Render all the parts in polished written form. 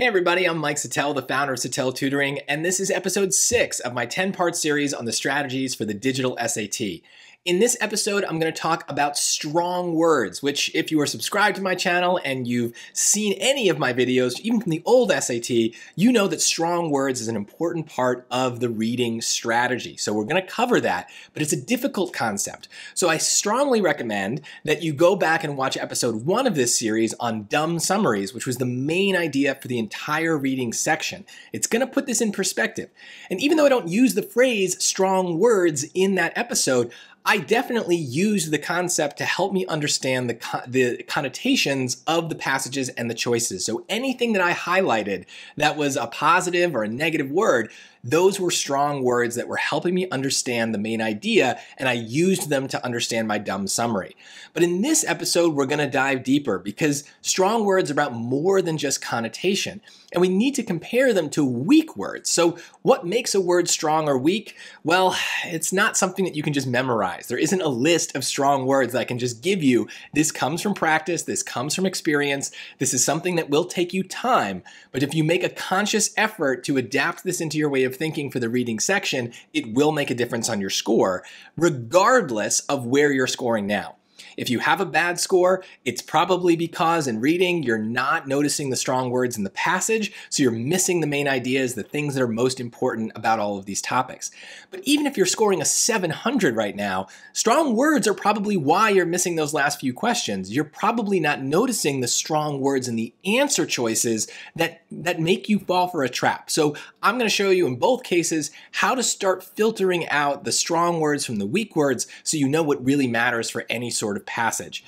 Hey everybody, I'm Mike Settele, the founder of Satell Tutoring, and this is episode 6 of my 10-part series on the strategies for the digital SAT. In this episode, I'm going to talk about strong words, which if you are subscribed to my channel and you've seen any of my videos, even from the old SAT, you know that strong words is an important part of the reading strategy. So we're going to cover that, but it's a difficult concept. So I strongly recommend that you go back and watch episode 1 of this series on Dumb Summaries, which was the main idea for the entire reading section. It's going to put this in perspective. And even though I don't use the phrase strong words in that episode, I definitely use the concept to help me understand the connotations of the passages and the choices. So anything that I highlighted that was a positive or a negative word, those were strong words that were helping me understand the main idea, and I used them to understand my dumb summary. But in this episode, we're going to dive deeper because strong words are about more than just connotation, and we need to compare them to weak words. So what makes a word strong or weak? Well, it's not something that you can just memorize. There isn't a list of strong words that I can just give you. This comes from practice. This comes from experience. This is something that will take you time, but if you make a conscious effort to adapt this into your way of thinking for the reading section, it will make a difference on your score, regardless of where you're scoring now. If you have a bad score, it's probably because in reading, you're not noticing the strong words in the passage, so you're missing the main ideas, the things that are most important about all of these topics. But even if you're scoring a 700 right now, strong words are probably why you're missing those last few questions. You're probably not noticing the strong words in the answer choices that make you fall for a trap. So I'm going to show you in both cases how to start filtering out the strong words from the weak words so you know what really matters for any sort of passage.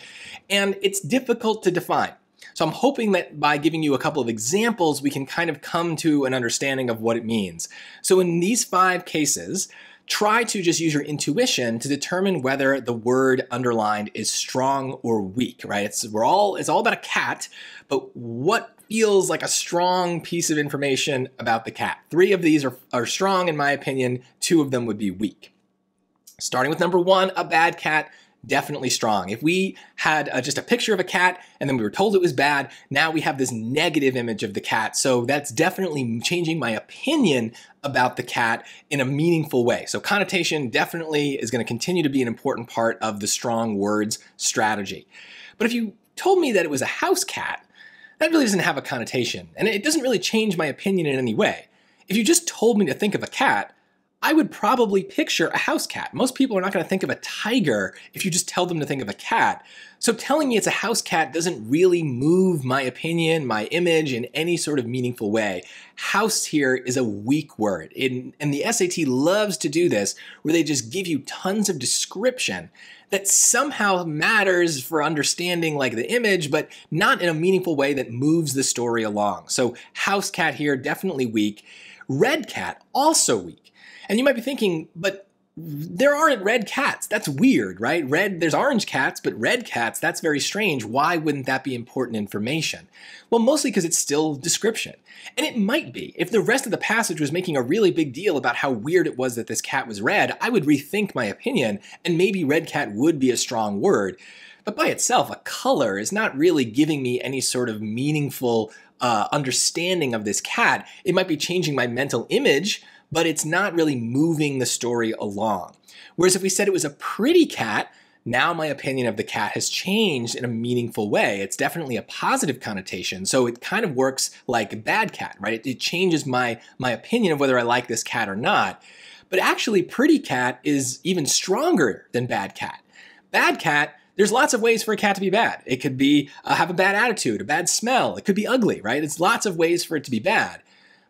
And it's difficult to define. So I'm hoping that by giving you a couple of examples, we can kind of come to an understanding of what it means. So in these 5 cases, try to just use your intuition to determine whether the word underlined is strong or weak, right? It's all about a cat, but what feels like a strong piece of information about the cat? 3 of these are strong in my opinion, 2 of them would be weak. Starting with number 1, a bad cat. Definitely strong. If we had just a picture of a cat and then we were told it was bad, now we have this negative image of the cat. So that's definitely changing my opinion about the cat in a meaningful way. So connotation definitely is going to continue to be an important part of the strong words strategy. But if you told me that it was a house cat, that really doesn't have a connotation and it doesn't really change my opinion in any way. If you just told me to think of a cat, I would probably picture a house cat. Most people are not going to think of a tiger if you just tell them to think of a cat. So telling me it's a house cat doesn't really move my opinion, my image in any sort of meaningful way. House here is a weak word. And the SAT loves to do this where they just give you tons of description that somehow matters for understanding like the image, but not in a meaningful way that moves the story along. So house cat here, definitely weak. Red cat, also weak. And you might be thinking, but there aren't red cats. That's weird, right? There's orange cats, but red cats, that's very strange. Why wouldn't that be important information? Well, mostly because it's still description. And it might be. If the rest of the passage was making a really big deal about how weird it was that this cat was red, I would rethink my opinion, and maybe red cat would be a strong word. But by itself, a color is not really giving me any sort of meaningful understanding of this cat. It might be changing my mental image, but it's not really moving the story along. Whereas if we said it was a pretty cat, now my opinion of the cat has changed in a meaningful way. It's definitely a positive connotation, so it kind of works like a bad cat, right? It changes my opinion of whether I like this cat or not. But actually, pretty cat is even stronger than bad cat. Bad cat, there's lots of ways for a cat to be bad. It could be have a bad attitude, a bad smell. It could be ugly, right? There's lots of ways for it to be bad.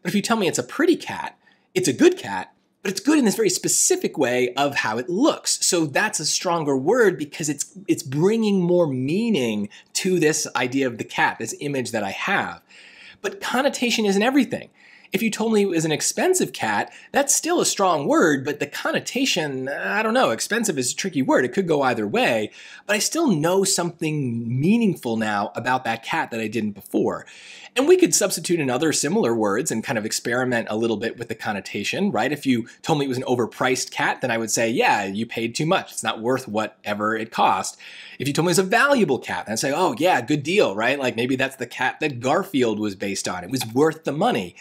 But if you tell me it's a pretty cat, it's a good cat, but it's good in this very specific way of how it looks. So that's a stronger word because it's bringing more meaning to this idea of the cat, this image that I have. But connotation isn't everything. If you told me it was an expensive cat, that's still a strong word, but the connotation, I don't know, expensive is a tricky word. It could go either way, but I still know something meaningful now about that cat that I didn't before. And we could substitute in other similar words and kind of experiment a little bit with the connotation, right? If you told me it was an overpriced cat, then I would say, yeah, you paid too much. It's not worth whatever it cost. If you told me it was a valuable cat, then I'd say, oh yeah, good deal, right? Like maybe that's the cat that Garfield was based on. It was worth the money.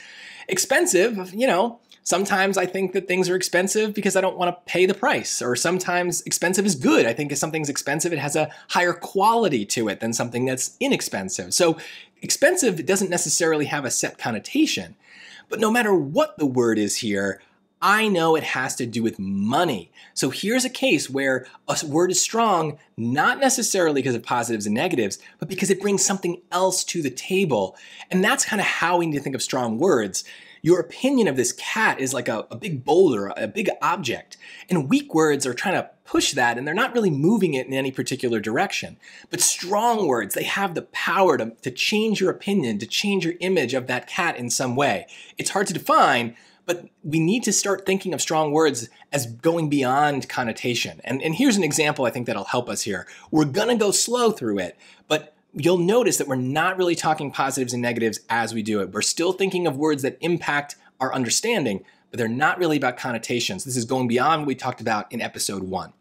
Expensive, you know, sometimes I think that things are expensive because I don't want to pay the price. Or sometimes expensive is good. I think if something's expensive, it has a higher quality to it than something that's inexpensive. So expensive doesn't necessarily have a set connotation. But no matter what the word is here, I know it has to do with money. So here's a case where a word is strong, not necessarily because of positives and negatives, but because it brings something else to the table. And that's kind of how we need to think of strong words. Your opinion of this cat is like a big boulder, a big object. And weak words are trying to push that, and they're not really moving it in any particular direction. But strong words, they have the power to change your opinion, to change your image of that cat in some way. It's hard to define, but we need to start thinking of strong words as going beyond connotation. And here's an example I think that'll help us here. We're gonna go slow through it, but you'll notice that we're not really talking positives and negatives as we do it. We're still thinking of words that impact our understanding, but they're not really about connotations. This is going beyond what we talked about in episode 1.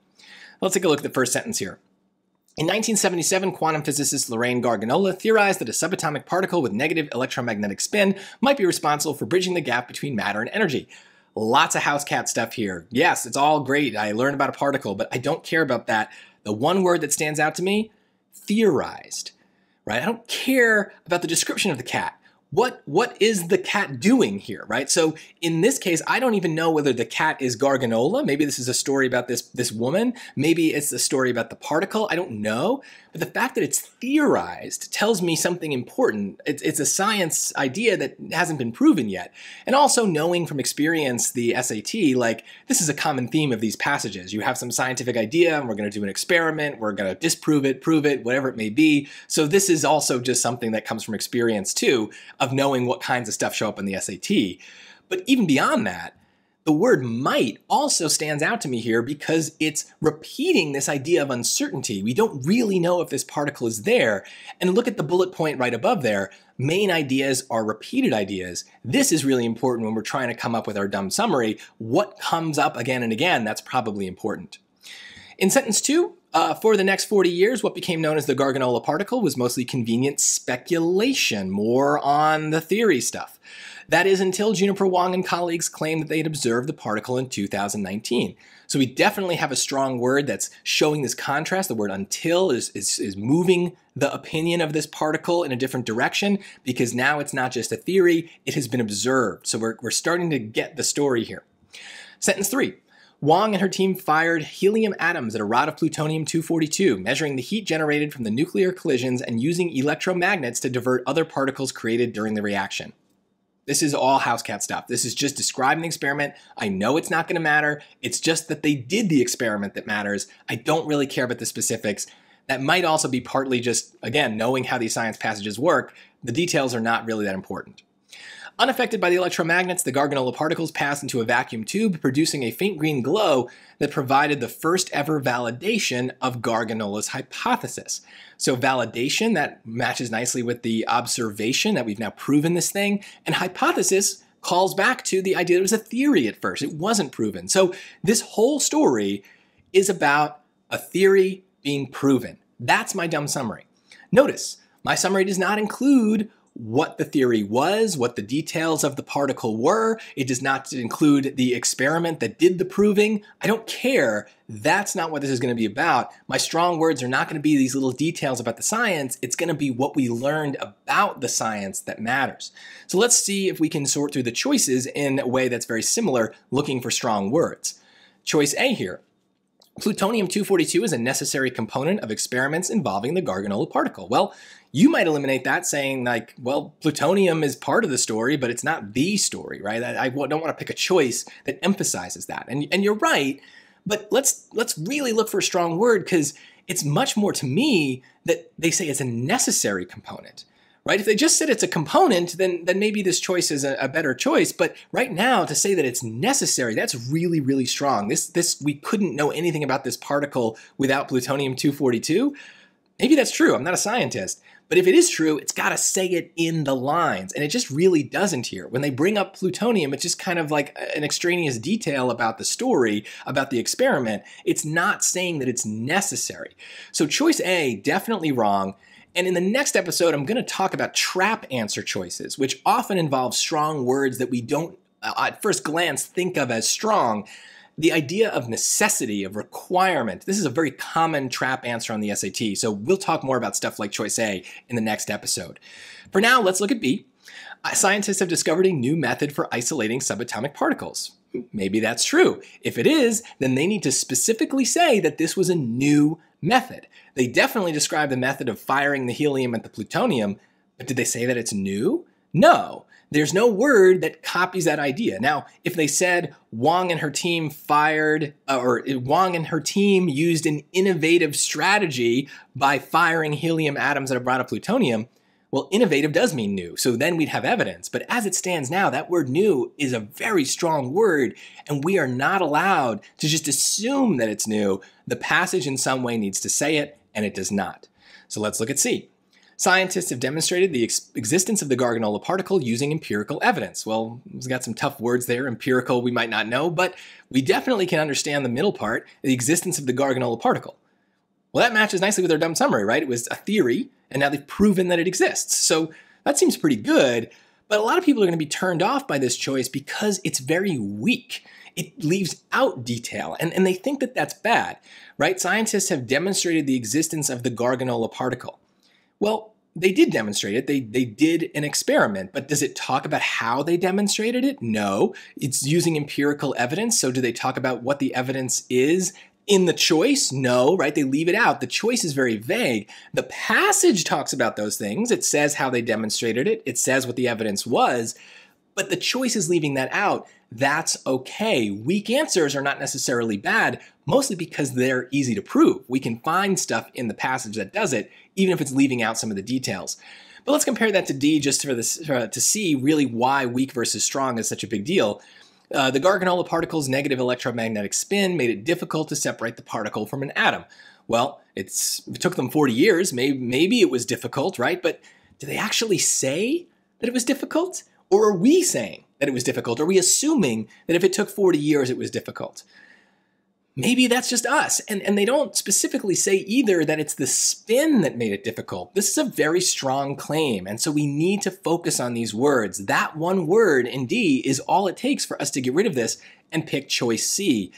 Let's take a look at the first sentence here. In 1977, quantum physicist Lorraine Garganola theorized that a subatomic particle with negative electromagnetic spin might be responsible for bridging the gap between matter and energy. Lots of house cat stuff here. Yes, it's all great. I learned about a particle, but I don't care about that. The one word that stands out to me, theorized. Right? I don't care about the description of the cat. What is the cat doing here, right? So in this case, I don't even know whether the cat is Garganola. Maybe this is a story about this woman. Maybe it's a story about the particle. I don't know. But the fact that it's theorized tells me something important. It's a science idea that hasn't been proven yet. And also knowing from experience the SAT, like this is a common theme of these passages. You have some scientific idea and we're going to do an experiment. We're going to disprove it, prove it, whatever it may be. So this is also just something that comes from experience too, of knowing what kinds of stuff show up in the SAT. But even beyond that, the word might also stands out to me here because it's repeating this idea of uncertainty. We don't really know if this particle is there. And look at the bullet point right above there. Main ideas are repeated ideas. This is really important when we're trying to come up with our dumb summary. What comes up again and again, that's probably important. In sentence 2, for the next 40 years, what became known as the Garganola particle was mostly convenient speculation, more on the theory stuff. That is until Juniper Wong and colleagues claimed that they had observed the particle in 2019. So we definitely have a strong word that's showing this contrast. The word until is moving the opinion of this particle in a different direction because now it's not just a theory, it has been observed. So we're starting to get the story here. Sentence 3. Wong and her team fired helium atoms at a rod of plutonium-242, measuring the heat generated from the nuclear collisions and using electromagnets to divert other particles created during the reaction. This is all house cat stuff. This is just describing the experiment. I know it's not going to matter. It's just that they did the experiment that matters. I don't really care about the specifics. That might also be partly just, again, knowing how these science passages work. The details are not really that important. Unaffected by the electromagnets, the Garganola particles passed into a vacuum tube, producing a faint green glow that provided the first ever validation of Garganola's hypothesis. So validation, that matches nicely with the observation that we've now proven this thing, and hypothesis calls back to the idea that it was a theory at first. It wasn't proven. So this whole story is about a theory being proven. That's my dumb summary. Notice, my summary does not include what the theory was, what the details of the particle were. It does not include the experiment that did the proving. I don't care. That's not what this is going to be about. My strong words are not going to be these little details about the science. It's going to be what we learned about the science that matters. So let's see if we can sort through the choices in a way that's very similar, looking for strong words. Choice A here. Plutonium-242 is a necessary component of experiments involving the Garganola particle. Well, you might eliminate that saying like, well, plutonium is part of the story, but it's not the story, right? I don't want to pick a choice that emphasizes that. And you're right, but let's really look for a strong word because it's much more to me that they say it's a necessary component. Right? If they just said it's a component, then maybe this choice is a better choice. But right now, to say that it's necessary, that's really, really strong. We couldn't know anything about this particle without plutonium-242. Maybe that's true, I'm not a scientist. But if it is true, it's gotta say it in the lines, and it just really doesn't here. When they bring up plutonium, it's just kind of like an extraneous detail about the story, about the experiment. It's not saying that it's necessary. So choice A, definitely wrong. And in the next episode, I'm gonna talk about trap answer choices, which often involve strong words that we don't, at first glance, think of as strong. The idea of necessity, of requirement, this is a very common trap answer on the SAT, so we'll talk more about stuff like choice A in the next episode. For now, let's look at B. Scientists have discovered a new method for isolating subatomic particles. Maybe that's true. If it is, then they need to specifically say that this was a new method. They definitely describe the method of firing the helium at the plutonium, but did they say that it's new? No. There's no word that copies that idea. Now, if they said Wong and her team used an innovative strategy by firing helium atoms at a brown of plutonium, well, innovative does mean new, so then we'd have evidence. But as it stands now, that word new is a very strong word, and we are not allowed to just assume that it's new. The passage in some way needs to say it, and it does not. So let's look at C. Scientists have demonstrated the existence of the Garganola particle using empirical evidence. Well, it's got some tough words there. Empirical, we might not know, but we definitely can understand the middle part, the existence of the Garganola particle. Well, that matches nicely with our dumb summary, right? It was a theory, and now they've proven that it exists. So that seems pretty good, but a lot of people are going to be turned off by this choice because it's very weak. It leaves out detail, and they think that that's bad, right? Scientists have demonstrated the existence of the Garganola particle. Well, they did demonstrate it. They did an experiment, but does it talk about how they demonstrated it? No. It's using empirical evidence, so do they talk about what the evidence is in the choice? No, right? They leave it out. The choice is very vague. The passage talks about those things. It says how they demonstrated it. It says what the evidence was, but the choice is leaving that out. That's okay. Weak answers are not necessarily bad, mostly because they're easy to prove. We can find stuff in the passage that does it, even if it's leaving out some of the details. But let's compare that to D just for this, to see really why weak versus strong is such a big deal. The Garganola particle's negative electromagnetic spin made it difficult to separate the particle from an atom. Well, it took them 40 years. Maybe it was difficult, right? But do they actually say that it was difficult? Or are we saying that it was difficult? Are we assuming that if it took 40 years, it was difficult? Maybe that's just us. And they don't specifically say either that it's the spin that made it difficult. This is a very strong claim. And so we need to focus on these words. That one word in D is all it takes for us to get rid of this and pick choice C.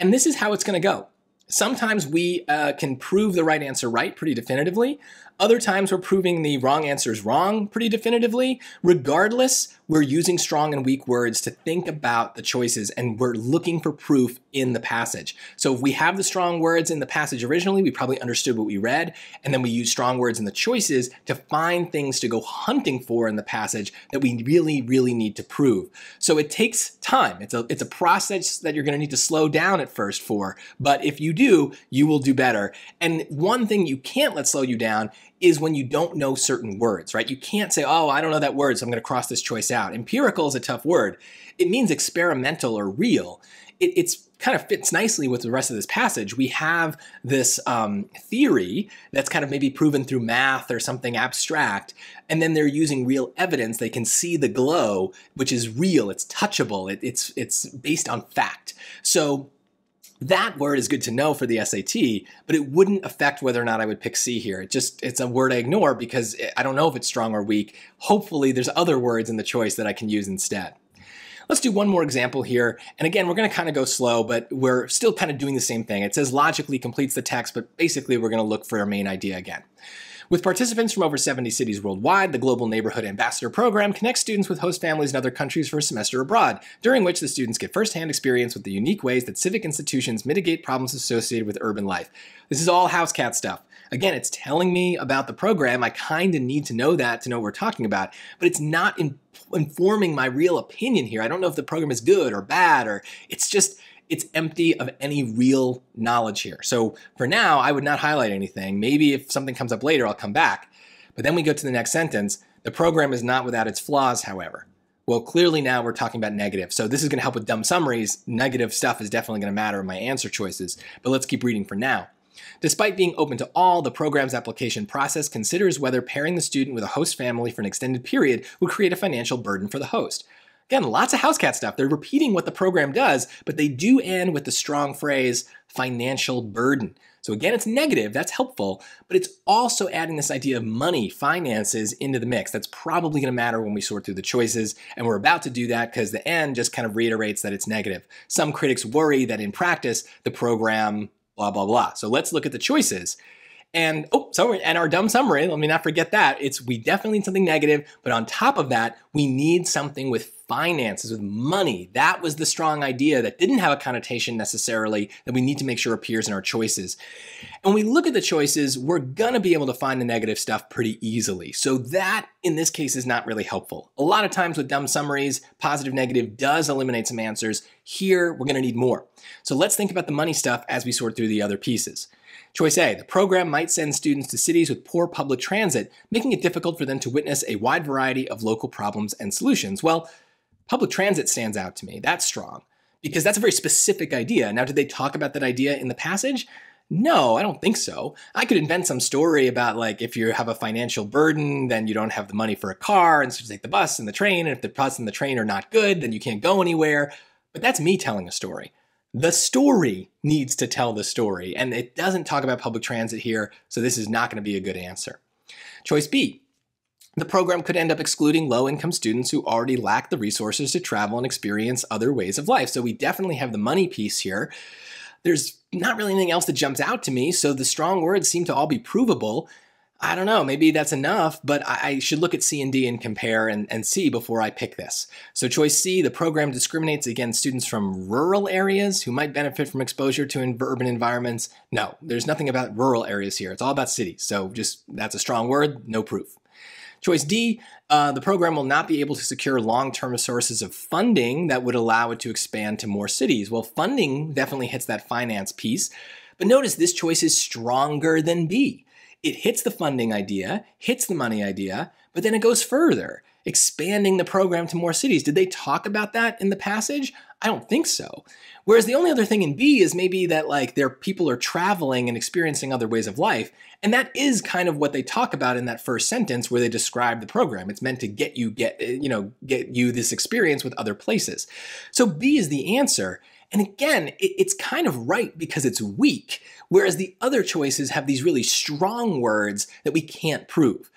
And this is how it's going to go. Sometimes we can prove the right answer right pretty definitively. Other times we're proving the wrong answers wrong pretty definitively. Regardless, we're using strong and weak words to think about the choices, and we're looking for proof in the passage. So if we have the strong words in the passage originally, we probably understood what we read, and then we use strong words in the choices to find things to go hunting for in the passage that we really, really need to prove. So it takes time. It's a process that you're going to need to slow down at first for, but if you do, you will do better. And one thing you can't let slow you down is when you don't know certain words, right? You can't say, oh, I don't know that word, so I'm going to cross this choice out. Empirical is a tough word. It means experimental or real. It's kind of fits nicely with the rest of this passage. We have this theory that's kind of maybe proven through math or something abstract, and then they're using real evidence. They can see the glow, which is real. It's touchable. It's based on fact. So that word is good to know for the SAT, but it wouldn't affect whether or not I would pick C here. It's a word I ignore because I don't know if it's strong or weak. Hopefully there's other words in the choice that I can use instead. Let's do one more example here. And again, we're going to kind of go slow, but we're still kind of doing the same thing. It says logically completes the text, but basically we're going to look for our main idea again. With participants from over 70 cities worldwide, the Global Neighborhood Ambassador Program connects students with host families in other countries for a semester abroad, during which the students get firsthand experience with the unique ways that civic institutions mitigate problems associated with urban life. This is all house cat stuff. Again, it's telling me about the program. I kind of need to know that to know what we're talking about, but it's not informing my real opinion here. I don't know if the program is good or bad, or it's empty of any real knowledge here. So for now, I would not highlight anything. Maybe if something comes up later, I'll come back. But then we go to the next sentence. The program is not without its flaws, however. Well, clearly now we're talking about negative. So this is going to help with dumb summaries. Negative stuff is definitely going to matter in my answer choices. But let's keep reading for now. Despite being open to all, the program's application process considers whether pairing the student with a host family for an extended period would create a financial burden for the host. Again, lots of house cat stuff. They're repeating what the program does, but they do end with the strong phrase, financial burden. So again, it's negative, that's helpful, but it's also adding this idea of money, finances into the mix. That's probably gonna matter when we sort through the choices, and we're about to do that because the end just kind of reiterates that it's negative. Some critics worry that in practice, the program, blah, blah, blah. So let's look at the choices. And our dumb summary, let me not forget that, we definitely need something negative, but on top of that, we need something with finances, with money. That was the strong idea that didn't have a connotation necessarily that we need to make sure appears in our choices. And when we look at the choices, we're gonna be able to find the negative stuff pretty easily. So that, in this case, is not really helpful. A lot of times with dumb summaries, positive, negative does eliminate some answers. Here, we're gonna need more. So let's think about the money stuff as we sort through the other pieces. Choice A, the program might send students to cities with poor public transit, making it difficult for them to witness a wide variety of local problems and solutions. Well, public transit stands out to me. That's strong because that's a very specific idea. Now, did they talk about that idea in the passage? No, I don't think so. I could invent some story about like if you have a financial burden, then you don't have the money for a car and so you take the bus and the train. And if the bus and the train are not good, then you can't go anywhere. But that's me telling a story. The story needs to tell the story, and it doesn't talk about public transit here, so this is not going to be a good answer. Choice B, the program could end up excluding low-income students who already lack the resources to travel and experience other ways of life. So we definitely have the money piece here. There's not really anything else that jumps out to me, so the strong words seem to all be provable. I don't know, maybe that's enough, but I should look at C and D and compare and see before I pick this. So choice C, the program discriminates against students from rural areas who might benefit from exposure to urban environments. No, there's nothing about rural areas here. It's all about cities. So just, that's a strong word, no proof. Choice D, the program will not be able to secure long-term sources of funding that would allow it to expand to more cities. Well, funding definitely hits that finance piece, but notice this choice is stronger than B. It hits the funding idea, hits the money idea, but then it goes further, expanding the program to more cities. Did they talk about that in the passage? I don't think so. Whereas the only other thing in B is maybe that like their people are traveling and experiencing other ways of life. And that is kind of what they talk about in that first sentence where they describe the program. It's meant to get you this experience with other places. So B is the answer. And again, it's kind of right because it's weak, whereas the other choices have these really strong words that we can't prove.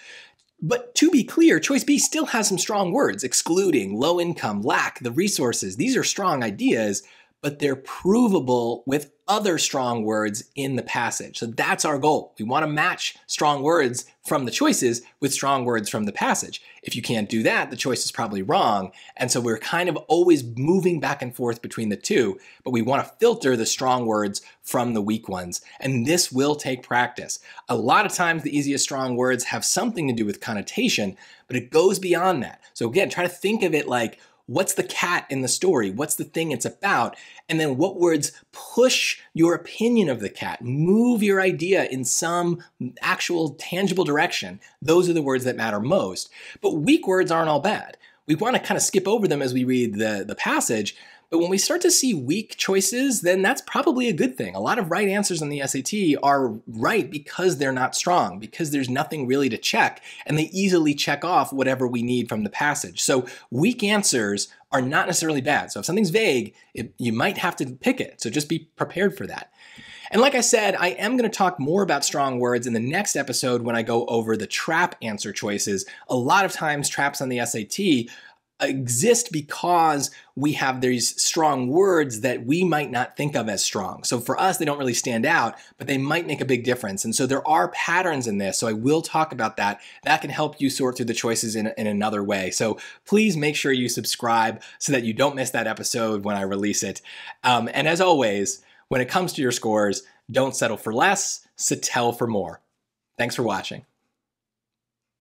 But to be clear, choice B still has some strong words, excluding, low income, lack, the resources. These are strong ideas, but they're provable with other strong words in the passage. So that's our goal. We want to match strong words from the choices with strong words from the passage. If you can't do that, the choice is probably wrong. And so we're kind of always moving back and forth between the two, but we want to filter the strong words from the weak ones. And this will take practice. A lot of times the easiest strong words have something to do with connotation, but it goes beyond that. So again, try to think of it like, what's the cat in the story? What's the thing it's about? And then what words push your opinion of the cat, move your idea in some actual tangible direction? Those are the words that matter most. But weak words aren't all bad. We want to kind of skip over them as we read the passage. But when we start to see weak choices, then that's probably a good thing. A lot of right answers on the SAT are right because they're not strong, because there's nothing really to check, and they easily check off whatever we need from the passage. So weak answers are not necessarily bad. So if something's vague, you might have to pick it. So just be prepared for that. And like I said, I am going to talk more about strong words in the next episode when I go over the trap answer choices. A lot of times traps on the SAT exist because we have these strong words that we might not think of as strong. So for us, they don't really stand out, but they might make a big difference. And so there are patterns in this. So I will talk about that. That can help you sort through the choices in another way. So please make sure you subscribe so that you don't miss that episode when I release it. And as always, when it comes to your scores, don't settle for less, Satell for more. Thanks for watching.